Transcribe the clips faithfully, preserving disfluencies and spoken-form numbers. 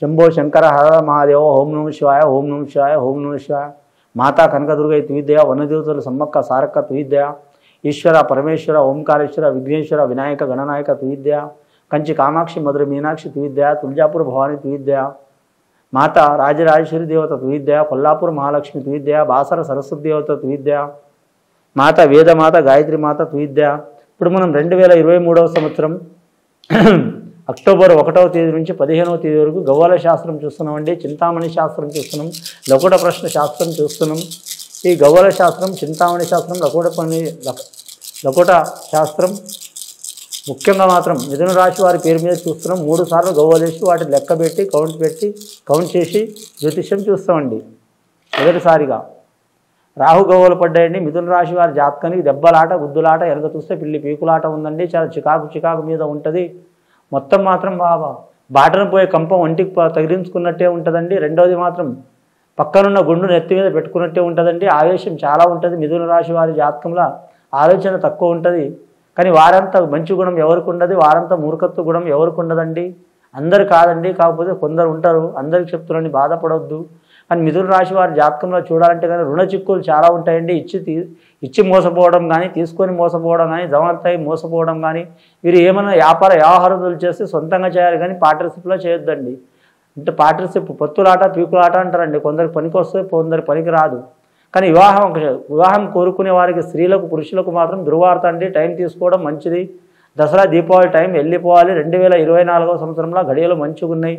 शंभो शंकर हर हर महादेव ओम नमः शिवाय ओम नमः शिवाय ओम नमः शिवाय। माता कनकदुर्गे तुविद्या वनदेवतल सम्मक्क सारक्क तुविद्या ईश्वर परमेश्वर ओंकारेश्वर विघ्नेश्वर विनायक गणनायक तुविद्या कंची कामाक्षि मधुर मीनाक्षि तुविद्या तुळजापुर भवानी तुविद्या माता राजराजेश्वरी देवता तुविद्या कोल्हापुर महालक्ष्मी तुविद्या बासर सरस्वती देवता तुविद्या माता वेदमाता गायत्री माता तुविद्या। ఇప్పుడు మనం రెండు వేల ఇరవై మూడవ సంవత్సరం అక్టోబర్ ఒకటవ తేదీ నుంచి పదిహేనవ తేదీ వరకు గవ్వాల శాస్త్రం చూస్తున్నామండి, చింతామణి శాస్త్రం చూస్తున్నాం, లకోట ప్రశ్న శాస్త్రం చూస్తున్నాం. ఈ గవ్వాల శాస్త్రం, చింతామణి శాస్త్రం, లకోట పని లకోట శాస్త్రం ముఖ్యంగా మాత్రం మిథున రాశి వారి పేరు మీద చూస్తున్నాం. మూడు సార్లు గవ్వాలేసి వాటిని లెక్క పెట్టి కౌంట్ పెట్టి కౌంట్ చేసి జ్యోతిష్యం చూస్తామండి. మొదటిసారిగా రాహు గవ్వలు పడ్డాయండి. మిథున రాశి వారి జాతకానికి దెబ్బలాట గుద్దులాట ఎనక చూస్తే పిల్లి పీకులాట ఉందండి. చాలా చికాకు చికాకు మీద ఉంటుంది. మొత్తం మాత్రం బాబా బాటన పోయే కంపం ఒంటికి తగిలించుకున్నట్టే ఉంటుందండి. రెండవది మాత్రం పక్కనున్న గుండు నెత్తి మీద పెట్టుకున్నట్టే ఉంటుందండి. ఆవేశం చాలా ఉంటుంది. మిథున రాశి వారి జాతకంలో ఆలోచన తక్కువ ఉంటుంది. కానీ వారంతా మంచి గుణం ఎవరికి ఉండదు, వారంతా మూర్ఖత్వ గుణం ఎవరికి ఉండదండి. అందరు కాదండి, కాకపోతే కొందరు ఉంటారు. అందరికి చెప్తున్నాను, బాధపడవద్దు. కానీ మిథున రాశి వారి జాతకంలో చూడాలంటే కానీ రుణ చిక్కులు చాలా ఉంటాయండి. ఇచ్చి ఇచ్చి మోసపోవడం కానీ, తీసుకొని మోసపోవడం కానీ, జమాతాయి మోసపోవడం కానీ, వీరు ఏమైనా వ్యాపార వ్యవహారాలు చేస్తే సొంతంగా చేయాలి కానీ పార్ట్నర్షిప్లో చేయొద్దండి. అంటే పార్ట్నర్షిప్ పొత్తులాట పీకులాట అంటారండి. కొందరికి పనికి వస్తే కొందరు పనికి రాదు. కానీ వివాహం వివాహం కోరుకునే వారికి స్త్రీలకు పురుషులకు మాత్రం దుర్వార్త అండి. టైం తీసుకోవడం మంచిది. దసరా దీపావళి టైం వెళ్ళిపోవాలి. రెండు వేల ఇరవై నాలుగవ సంవత్సరంలో గడియలు మంచిగా ఉన్నాయి.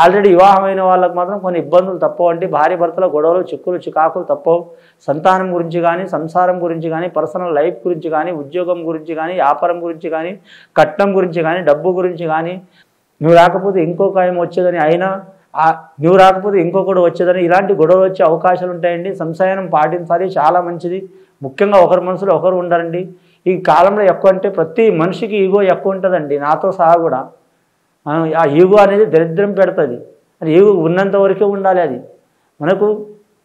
ఆల్రెడీ వివాహమైన వాళ్ళకు మాత్రం కొన్ని ఇబ్బందులు తప్పవండి. భార్య భర్తల గొడవలు చిక్కులు చికాకులు తప్పవు. సంతానం గురించి కానీ, సంసారం గురించి కానీ, పర్సనల్ లైఫ్ గురించి కానీ, ఉద్యోగం గురించి కానీ, వ్యాపారం గురించి కానీ, కట్నం గురించి కానీ, డబ్బు గురించి కానీ, నువ్వు రాకపోతే ఇంకొక ఆయన వచ్చేదని, అయినా నువ్వు రాకపోతే ఇంకొకటి వచ్చేదని, ఇలాంటి గొడవలు వచ్చే అవకాశాలు ఉంటాయండి. సంశయనం పాటించాలి, చాలా మంచిది. ముఖ్యంగా ఒకరి మనసులో ఒకరు ఉండాలండి. ఈ కాలంలో ఎక్కువ అంటే ప్రతి మనిషికి ఈగో ఎక్కువ ఉంటుందండి, నాతో సహా కూడా. ఆ ఈగో అనేది దరిద్రం పెడుతుంది. అది ఈగో ఉన్నంత వరకే ఉండాలి. అది మనకు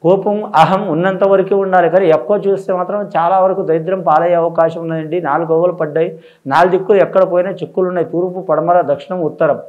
కోపం అహం ఉన్నంత వరకే ఉండాలి. కానీ ఎక్కువ చూస్తే మాత్రం చాలా వరకు దరిద్రం పాలయ్యే అవకాశం ఉన్నదండి. నాలుగు గవ్వలు పడ్డాయి. నాలుగు దిక్కులు ఎక్కడ పోయినా చిక్కులు ఉన్నాయి. తూర్పు పడమర దక్షిణం ఉత్తరం.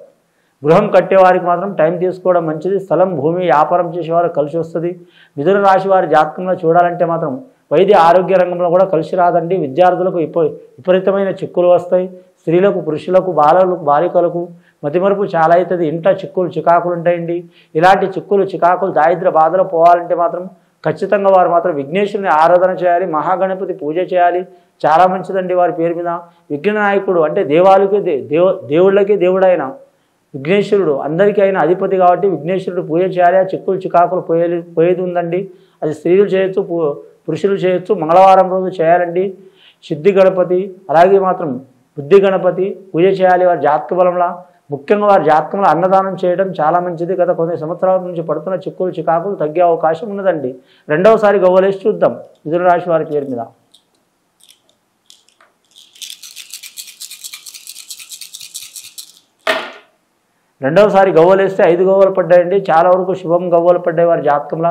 గృహం కట్టేవారికి మాత్రం టైం తీసుకోవడం మంచిది. స్థలం భూమి వ్యాపారం చేసేవారు కలిసి వస్తుంది. మిథున రాశి వారి జాతకంలో చూడాలంటే మాత్రం వైద్య ఆరోగ్య రంగంలో కూడా కలిసి రాదండి. విద్యార్థులకు విప విపరీతమైన చిక్కులు వస్తాయి. స్త్రీలకు పురుషులకు బాలలకు బాలికలకు మతిమరుపు చాలా అవుతుంది. ఇంట చిక్కులు చికాకులు ఉంటాయండి. ఇలాంటి చిక్కులు చికాకులు దారిద్ర బాధలు పోవాలంటే మాత్రం ఖచ్చితంగా వారు మాత్రం విఘ్నేశ్వరుని ఆరాధన చేయాలి, మహాగణపతి పూజ చేయాలి, చాలా మంచిదండి. వారి పేరు మీద విఘ్ననాయకుడు అంటే దేవాలకి దేవ దేవుళ్ళకి దేవుడైన విఘ్నేశ్వరుడు అందరికీ అయిన అధిపతి కాబట్టి విఘ్నేశ్వరుడు పూజ చేయాలి. ఆ చిక్కులు చికాకులు పోయే పోయేది ఉందండి. అది స్త్రీలు చేయొచ్చు, పురుషులు చేయొచ్చు. మంగళవారం రోజు చేయాలండి. సిద్ధి గణపతి అలాగే మాత్రం బుద్ధి గణపతి పూజ చేయాలి. వారి జాతక బలంలో ముఖ్యంగా వారి జాతకంలో అన్నదానం చేయడం చాలా మంచిది. గత కొన్ని సంవత్సరాల నుంచి పడుతున్న చిక్కులు చికాకులు తగ్గే అవకాశం ఉన్నదండి. రెండవసారి గవ్వలేసి చూద్దాం మిథున రాశి వారి పేరు మీద. రెండవసారి గవ్వలేస్తే ఐదు గవ్వలు పడ్డాయండి. చాలా వరకు శుభం గవ్వలు పడ్డాయి. వారి జాతకంలో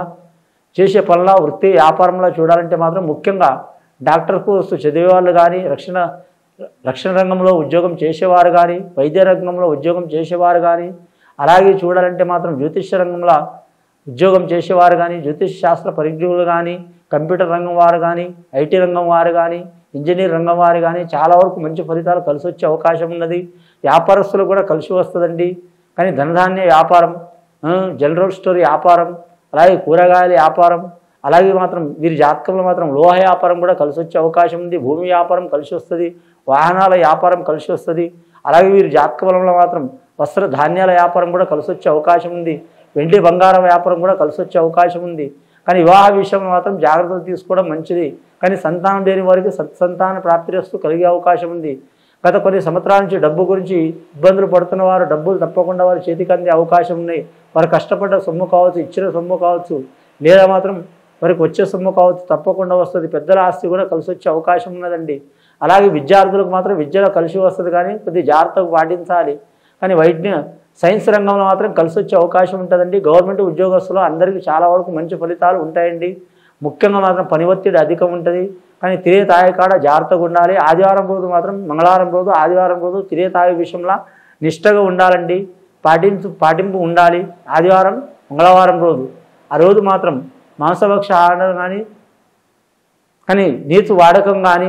చేసే పనుల వృత్తి వ్యాపారంలో చూడాలంటే మాత్రం ముఖ్యంగా డాక్టర్ కోర్సు చదివేవాళ్ళు కానీ, రక్షణ రక్షణ రంగంలో ఉద్యోగం చేసేవారు కానీ, వైద్య రంగంలో ఉద్యోగం చేసేవారు కానీ, అలాగే చూడాలంటే మాత్రం జ్యోతిష రంగంలో ఉద్యోగం చేసేవారు కానీ, జ్యోతిష శాస్త్ర పరిజ్ఞులు కానీ, కంప్యూటర్ రంగం వారు కానీ, ఐటీ రంగం వారు కానీ, ఇంజనీర్ రంగం వారు కానీ చాలా వరకు మంచి ఫలితాలు కలిసి వచ్చే అవకాశం ఉన్నది. వ్యాపారస్తులు కూడా కలిసి వస్తుందండి. కానీ ధనధాన్య వ్యాపారం, జనరల్ స్టోర్ వ్యాపారం, అలాగే కూరగాయల వ్యాపారం, అలాగే మాత్రం వీరి జాతకంలో మాత్రం లోహ వ్యాపారం కూడా కలిసి వచ్చే అవకాశం ఉంది. భూమి వ్యాపారం కలిసి వస్తుంది. వాహనాల వ్యాపారం కలిసి వస్తుంది. అలాగే వీరి జాతక బలంలో మాత్రం వస్త్ర ధాన్యాల వ్యాపారం కూడా కలిసి వచ్చే అవకాశం ఉంది. వెండి బంగారం వ్యాపారం కూడా కలిసి వచ్చే అవకాశం ఉంది. కానీ వివాహ విషయంలో మాత్రం జాగ్రత్తలు తీసుకోవడం మంచిది. కానీ సంతానం లేని వారికి సత్సంతాన ప్రాప్తిరస్తు కలిగే అవకాశం ఉంది. గత కొన్ని సంవత్సరాల నుంచి డబ్బు గురించి ఇబ్బందులు పడుతున్న వారు డబ్బులు తప్పకుండా వారి చేతికి అందే అవకాశం ఉన్నాయి. వారు కష్టపడ్డ సొమ్ము కావచ్చు, ఇచ్చిన సొమ్ము కావచ్చు, లేదా మాత్రం వారికి వచ్చే సొమ్ము కావచ్చు, తప్పకుండా వస్తుంది. పెద్దల ఆస్తి కూడా కలిసి వచ్చే అవకాశం ఉన్నదండి. అలాగే విద్యార్థులకు మాత్రం విద్యలో కలిసి వస్తుంది. కానీ కొద్ది జాగ్రత్తగా పాటించాలి. కానీ వైద్య సైన్స్ రంగంలో మాత్రం కలిసి వచ్చే అవకాశం ఉంటుందండి. గవర్నమెంట్ ఉద్యోగస్తులు అందరికీ చాలా వరకు మంచి ఫలితాలు ఉంటాయండి. ముఖ్యంగా మాత్రం పని ఒత్తిడి అధికం ఉంటుంది. కానీ తినే తాగే కాడ జాగ్రత్తగా ఉండాలి. ఆదివారం రోజు మాత్రం మంగళవారం రోజు ఆదివారం రోజు తినే తాగే విషయంలో నిష్టగా ఉండాలండి. పాటించు పాటింపు ఉండాలి। ఆదివారం మంగళవారం రోజు ఆ రోజు మాత్రం మాంసభక్ష ఆహారం కానీ కానీ నీచు వాడకం కానీ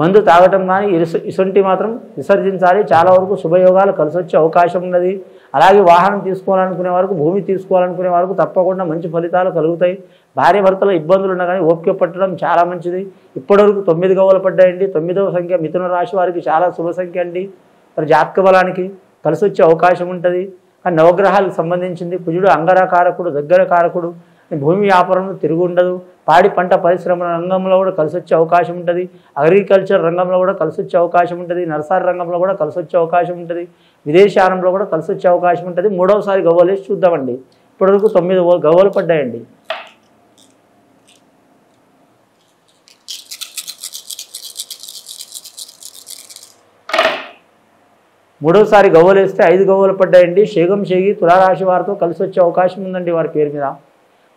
మందు తాగటం కానీ ఇసొంటి మాత్రం విసర్జించాలి। చాలా వరకు శుభయోగాలు కలిసి వచ్చే అవకాశం ఉన్నది। అలాగే వాహనం తీసుకోవాలనుకునే వరకు భూమి తీసుకోవాలనుకునే వరకు తప్పకుండా మంచి ఫలితాలు కలుగుతాయి। భార్య భర్తల ఇబ్బందులు ఉన్నా కానీ ఓపిక పట్టడం చాలా మంచిది। ఇప్పటివరకు తొమ్మిది గవ్వలు పడ్డాయండి। తొమ్మిదవ సంఖ్య మిథున రాశి వారికి చాలా శుభ సంఖ్య అండి। మరి జాతక బలానికి కలిసి వచ్చే అవకాశం ఉంటుంది। కానీ నవగ్రహాలకు సంబంధించింది కుజుడు అంగరకారకుడు దగ్గర కారకుడు। భూమి వ్యాపారంలో తిరుగు ఉండదు। పాడి పంట పరిశ్రమ రంగంలో కూడా కలిసి వచ్చే అవకాశం ఉంటుంది। అగ్రికల్చర్ రంగంలో కూడా కలిసి వచ్చే అవకాశం ఉంటుంది। నర్సరీ రంగంలో కూడా కలిసి వచ్చే అవకాశం ఉంటుంది। విదేశారంలో కూడా కలిసి వచ్చే అవకాశం ఉంటుంది। మూడవసారి గవ్వలు వేసి చూద్దామండి। ఇప్పటివరకు తొమ్మిది గవ్వలు పడ్డాయండి। మూడోసారి గవ్వలు వేస్తే ఐదు గవ్వలు పడ్డాయండి। శేగం శేగి తులారాశి వారితో కలిసి వచ్చే అవకాశం ఉందండి। వారి పేరు మీద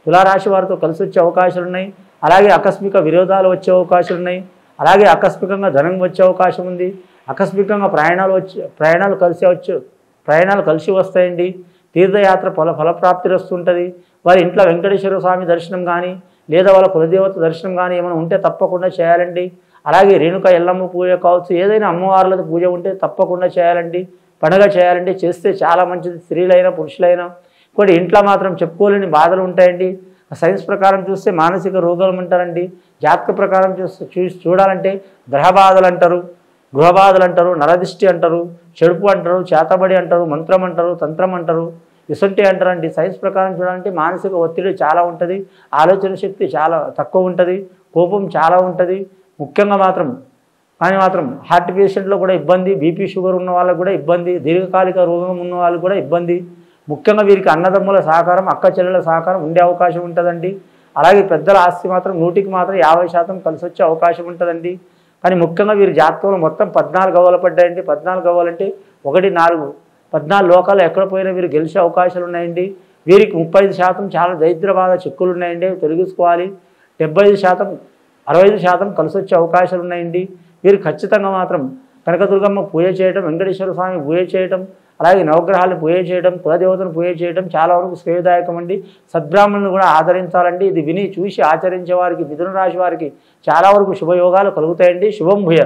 తులారాశి వారితో కలిసి వచ్చే అవకాశాలు ఉన్నాయి। అలాగే ఆకస్మిక విరోధాలు వచ్చే అవకాశాలు ఉన్నాయి। అలాగే ఆకస్మికంగా ధనం వచ్చే అవకాశం ఉంది। ఆకస్మికంగా ప్రయాణాలు వచ్చి ప్రయాణాలు కలిసి వచ్చు ప్రయాణాలు కలిసి వస్తాయండి। తీర్థయాత్ర ఫల ఫలప్రాప్తి వస్తుంటుంది। వారి ఇంట్లో వెంకటేశ్వర స్వామి దర్శనం కానీ లేదా వాళ్ళ కులదేవత దర్శనం కానీ ఏమైనా ఉంటే తప్పకుండా చేయాలండి। అలాగే రేణుక ఎల్లమ్మ పూజ కావచ్చు, ఏదైనా అమ్మవార్లకు పూజ ఉంటే తప్పకుండా చేయాలండి। పండగ చేయాలండి, చేస్తే చాలా మంచిది। స్త్రీలైనా పురుషులైనా కొన్ని ఇంట్లో మాత్రం చెప్పుకోలేని బాధలు ఉంటాయండి। సైన్స్ ప్రకారం చూస్తే మానసిక రోగాలు ఉంటారండి। జాతక ప్రకారం చూస్తే చూ చూడాలంటే గ్రహ బాధలు అంటారు, గృహ బాధలు అంటారు, నరదిష్టి అంటారు, చెడుపు అంటారు, చేతబడి అంటారు, మంత్రం అంటారు, తంత్రం అంటారు, ఇసొంటి అంటారండి। సైన్స్ ప్రకారం చూడాలంటే మానసిక ఒత్తిడి చాలా ఉంటుంది, ఆలోచన శక్తి చాలా తక్కువ ఉంటుంది, కోపం చాలా ఉంటుంది ముఖ్యంగా మాత్రం కానీ మాత్రం హార్ట్ పేషెంట్లో కూడా ఇబ్బంది, బీపీ షుగర్ ఉన్న వాళ్ళకు కూడా ఇబ్బంది, దీర్ఘకాలిక రోగం ఉన్న వాళ్ళకు కూడా ఇబ్బంది। ముఖ్యంగా వీరికి అన్నదమ్ముల సహకారం, అక్క చెల్లెల సహకారం ఉండే అవకాశం ఉంటుందండి। అలాగే పెద్దల ఆస్తి మాత్రం నూటికి మాత్రం యాభై శాతం కలిసి వచ్చే అవకాశం ఉంటుందండి। కానీ ముఖ్యంగా వీరి జాతకంలో మొత్తం పద్నాలుగు గవ్వలు పడ్డాయండి। పద్నాలుగు గవ్వలంటే ఒకటి నాలుగు పద్నాలుగు లోకాలు ఎక్కడ పోయినా వీరు గెలిచే అవకాశాలు ఉన్నాయండి। వీరికి ముప్పై ఐదు శాతం చాలా దరిద్ర బాధ చిక్కులు ఉన్నాయండి, తొలగించుకోవాలి। డెబ్బై ఐదు శాతం అరవై ఐదు శాతం కలిసి వచ్చే అవకాశాలు ఉన్నాయండి। వీరు ఖచ్చితంగా మాత్రం కనకదుర్గమ్మ పూజ చేయడం, వెంకటేశ్వర స్వామి పూజ చేయడం, అలాగే నవగ్రహాలను పూజ చేయడం, కులదేవతను పూజ చేయడం చాలా వరకు శ్రేయదాయకం అండి। సద్బ్రాహ్మణులను కూడా ఆదరించాలండి। ఇది విని చూసి ఆచరించే వారికి మిథున రాశి వారికి చాలా వరకు శుభయోగాలు కలుగుతాయండి। శుభం భూయ